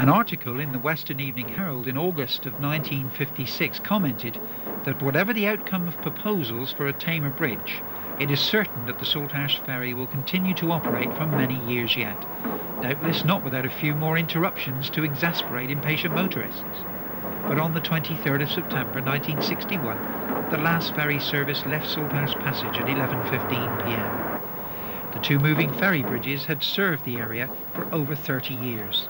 An article in the Western Evening Herald in August of 1956 commented that whatever the outcome of proposals for a tamer bridge, it is certain that the Saltash Ferry will continue to operate for many years yet, doubtless not without a few more interruptions to exasperate impatient motorists. But on the 23rd of September 1961, the last ferry service left Saltash Passage at 11:15 p.m. The two moving ferry bridges had served the area for over 30 years.